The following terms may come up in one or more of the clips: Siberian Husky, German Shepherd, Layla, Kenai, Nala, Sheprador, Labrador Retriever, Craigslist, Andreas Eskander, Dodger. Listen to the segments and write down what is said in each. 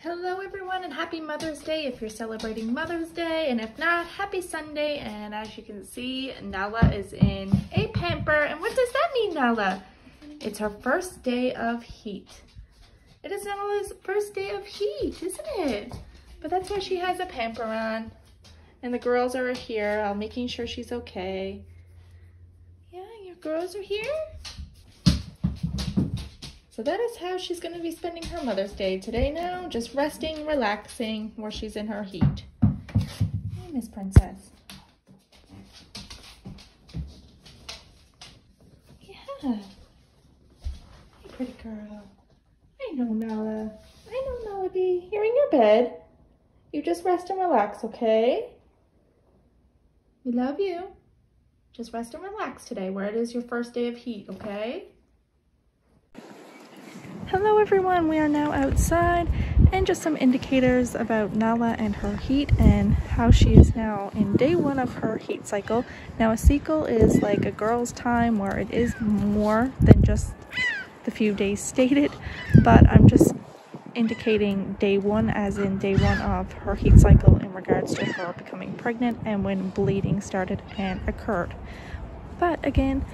Hello everyone, and happy Mother's Day if you're celebrating Mother's Day, and if not, happy Sunday. And as you can see, Nala is in a pamper. And what does that mean, Nala? It's her first day of heat. It is Nala's first day of heat, isn't it? But that's why she has a pamper on. And the girls are here, making sure she's okay. Yeah, your girls are here? So that is how she's going to be spending her Mother's Day today now, just resting, relaxing while she's in her heat. Hey, Miss Princess. Yeah. Hey, pretty girl. I know, Nala. I know, Nala Bee. You're in your bed. You just rest and relax, okay? We love you. Just rest and relax today, where it is your first day of heat, okay? Hello everyone, we are now outside, and just some indicators about Nala and her heat and how she is now in day one of her heat cycle. Now a cycle is like a girl's time where it is more than just the few days stated, but I'm just indicating day one as in day one of her heat cycle in regards to her becoming pregnant and when bleeding started and occurred. But again,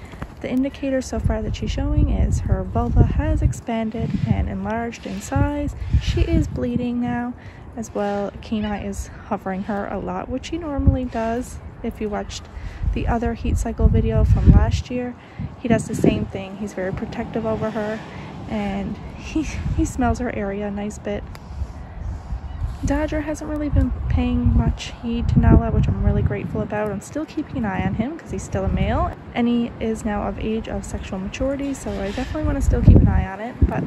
the indicator so far that she's showing is her vulva has expanded and enlarged in size. She is bleeding now as well. Kenai is hovering her a lot, which he normally does. If you watched the other heat cycle video from last year, he does the same thing. He's very protective over her, and he smells her area a nice bit. Dodger hasn't really been paying much heed to Nala, which I'm really grateful about. I'm still keeping an eye on him because he's still a male, and he is now of age of sexual maturity, so I definitely want to still keep an eye on it. But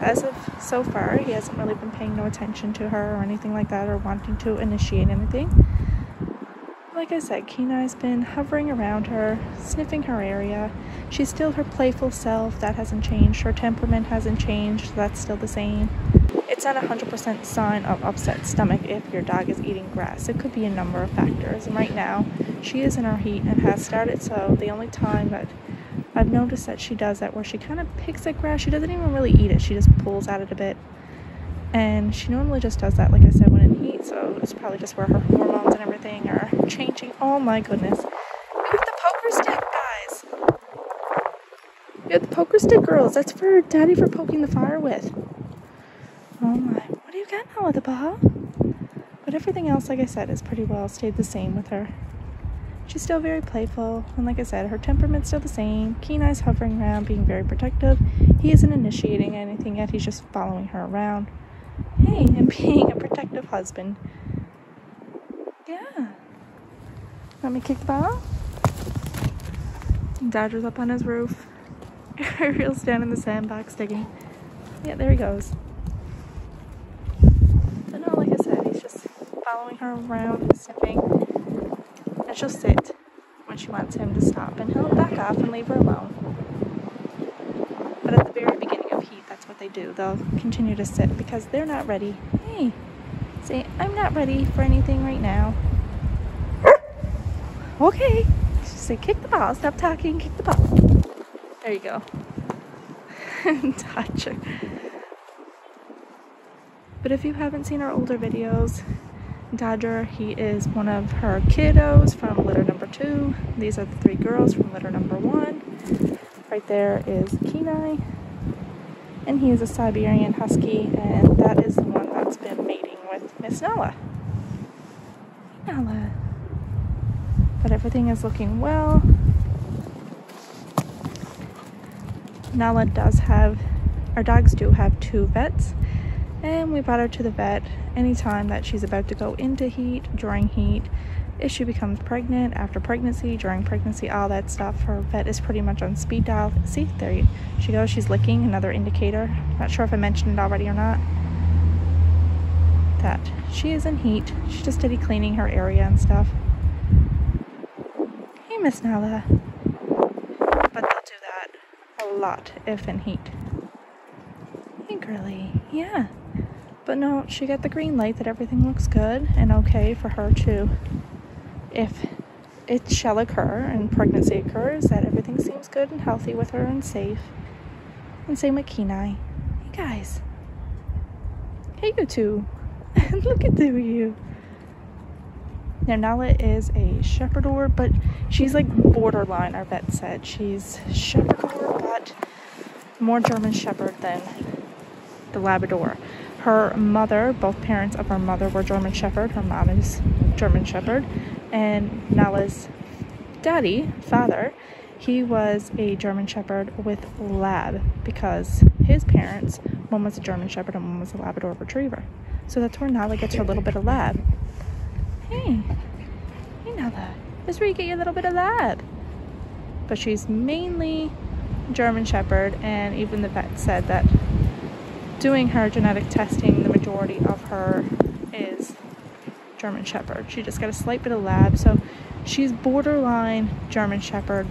as of so far, he hasn't really been paying no attention to her or anything like that, or wanting to initiate anything. Like I said, Kenai's been hovering around her, sniffing her area. She's still her playful self. That hasn't changed. Her temperament hasn't changed. That's still the same. It's not 100% sign of upset stomach if your dog is eating grass. It could be a number of factors. And right now, she is in her heat and has started, so the only time that I've noticed that she does that, where she kind of picks at grass, she doesn't even really eat it. She just pulls at it a bit. And she normally just does that, like I said, when in heat, so it's probably just where her hormones and everything are changing. Oh my goodness. You have the poker stick, guys. You have the poker stick, girls. That's for Daddy for poking the fire with. Oh my, what do you got now with the ball? But everything else, like I said, has pretty well stayed the same with her. She's still very playful, and like I said, her temperament's still the same. Kenai's hovering around, being very protective. He isn't initiating anything yet, he's just following her around. Hey, and being a protective husband. Yeah. Want me to kick the ball? Dodger's up on his roof. Ariel's down in the sandbox digging. Yeah, there he goes. Following her around and sniffing, and she'll sit when she wants him to stop, and he'll back off and leave her alone. But at the very beginning of heat, that's what they do. They'll continue to sit because they're not ready. Hey, say, I'm not ready for anything right now. Okay. She'll say, kick the ball, stop talking, kick the ball. There you go. Dodger. But if you haven't seen our older videos, Dodger, he is one of her kiddos from litter number 2. These are the 3 girls from litter number 1. Right there is Kenai, and he is a Siberian Husky, and that is the one that's been mating with Miss Nala. Nala. But everything is looking well. Nala does have, our dogs do have 2 vets. And we brought her to the vet anytime that she's about to go into heat, during heat, if she becomes pregnant, after pregnancy, during pregnancy, all that stuff. Her vet is pretty much on speed dial. See, there she goes, she's licking, another indicator. Not sure if I mentioned it already or not. That she is in heat. She's just steady cleaning her area and stuff. Hey, Miss Nala. But they'll do that a lot if in heat. Hey, girly. Yeah. But no, she got the green light that everything looks good and okay for her to, if it shall occur and pregnancy occurs, that everything seems good and healthy with her and safe. And same with Kenai. Hey guys. Hey, you two. Look at you. Now, Nala is a Sheprador, but she's like borderline, our vet said. She's Sheprador, but more German Shepherd than the Labrador. Her mother, both parents of her mother were German Shepherd. Her mom is German Shepherd. And Nala's daddy, father, he was a German Shepherd with Lab because his parents, one was a German Shepherd and one was a Labrador Retriever. So that's where Nala gets her little bit of Lab. Hey, hey Nala, this is where you get your little bit of Lab. But she's mainly German Shepherd, and even the vet said that doing her genetic testing, the majority of her is German Shepherd. She just got a slight bit of Lab, so she's borderline German Shepherd,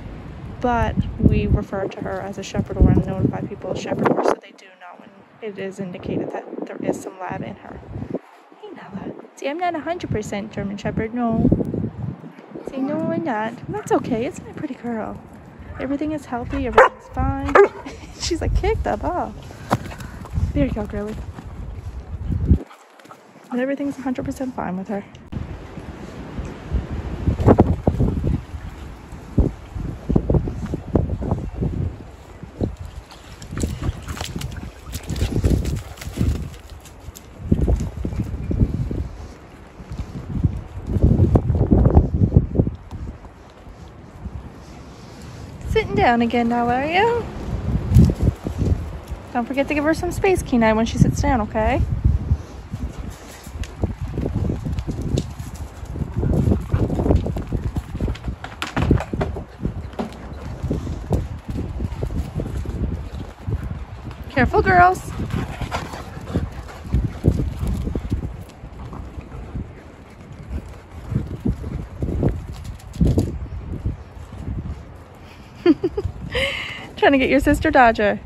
but we refer to her as a Sheprador and notify people of Sheprador so they do know when it is indicated that there is some Lab in her. Hey Nala, see I'm not 100% German Shepherd, no. See, no I'm not. That's okay, it's my pretty girl. Everything is healthy, everything's fine. She's like, kick the ball. There you go, girlie. But everything's 100% fine with her. Down again now, are you? Don't forget to give her some space, Kenai, when she sits down, okay? Careful, girls. Trying to get your sister, Dodger.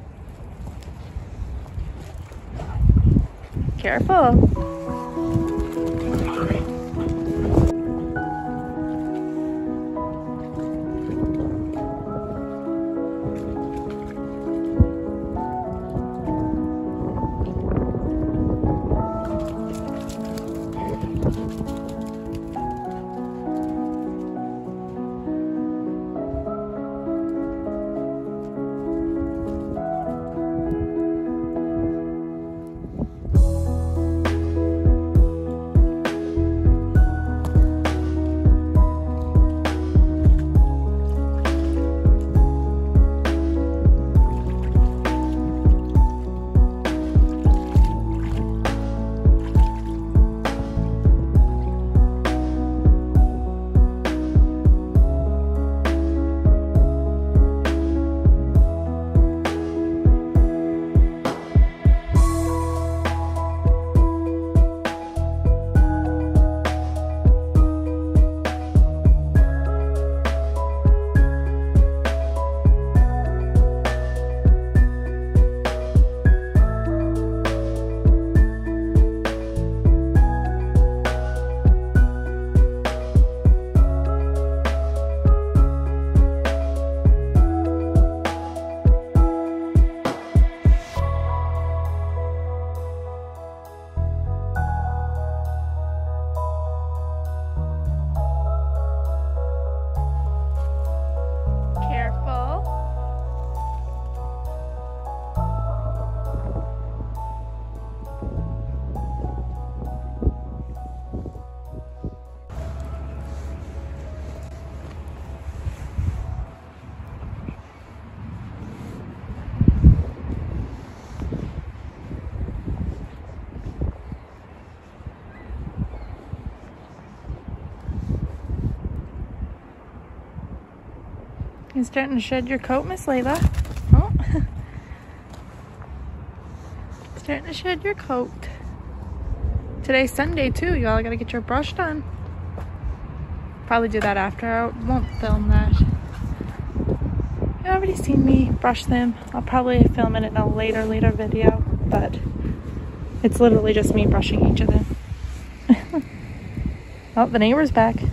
Careful. You're starting to shed your coat, Miss Layla. Oh. Starting to shed your coat. Today's Sunday too, y'all gotta get your brush done. Probably do that after, I won't film that. You've already seen me brush them. I'll probably film it in a later video, but it's literally just me brushing each of them. Oh, the neighbor's back.